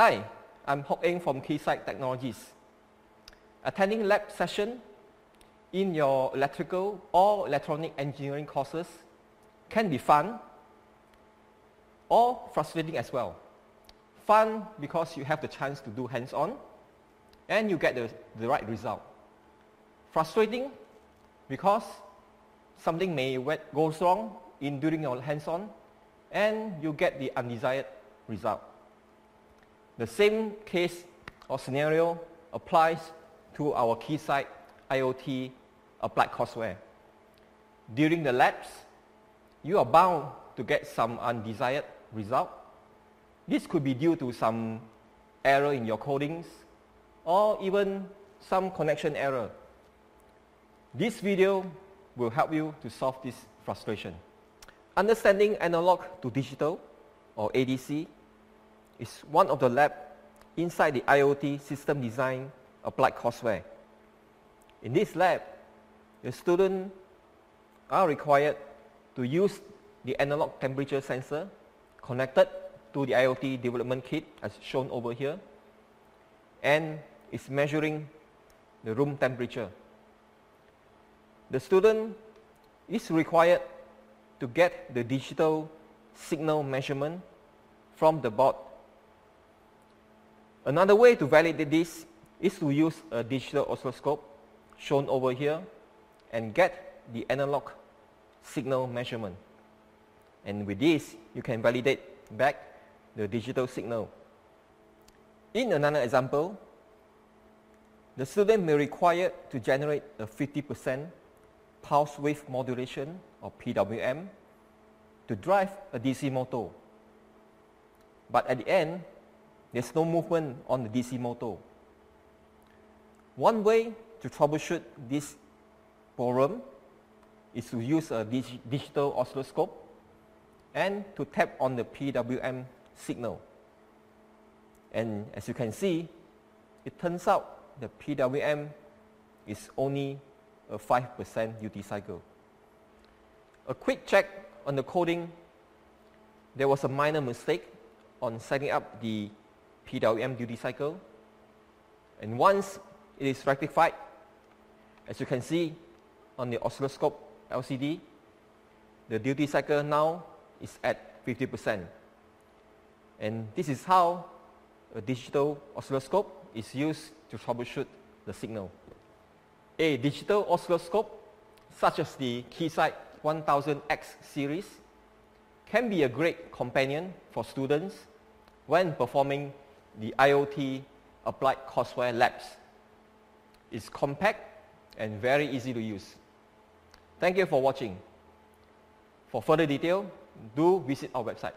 Hi, I'm Hok Eng from Keysight Technologies. Attending lab session in your electrical or electronic engineering courses can be fun or frustrating as well. Fun because you have the chance to do hands-on and you get the right result. Frustrating because something may go wrong during your hands-on and you get the undesired result. The same case or scenario applies to our Keysight IoT Applied Courseware. During the labs, you are bound to get some undesired result. This could be due to some error in your codings or even some connection error. This video will help you to solve this frustration. Understanding analog to digital, or ADC, is one of the labs inside the IoT System Design Applied Courseware. In this lab, the students are required to use the analog temperature sensor connected to the IoT development kit as shown over here, and is measuring the room temperature. The student is required to get the digital signal measurement from the board. Another way to validate this is to use a digital oscilloscope shown over here and get the analog signal measurement. And with this, you can validate back the digital signal. In another example, the student may be required to generate a 50% pulse wave modulation, or PWM, to drive a DC motor. But at the end, there's no movement on the DC motor. One way to troubleshoot this problem is to use a digital oscilloscope and to tap on the PWM signal. And as you can see, it turns out the PWM is only a 5% duty cycle. A quick check on the coding. There was a minor mistake on setting up the PWM duty cycle. And once it is rectified, as you can see on the oscilloscope LCD, the duty cycle now is at 50%. And this is how a digital oscilloscope is used to troubleshoot the signal. A digital oscilloscope, such as the Keysight 1000X series, can be a great companion for students when performing the IoT Applied Courseware labs. It's compact and very easy to use. Thank you for watching. For further detail, do visit our website.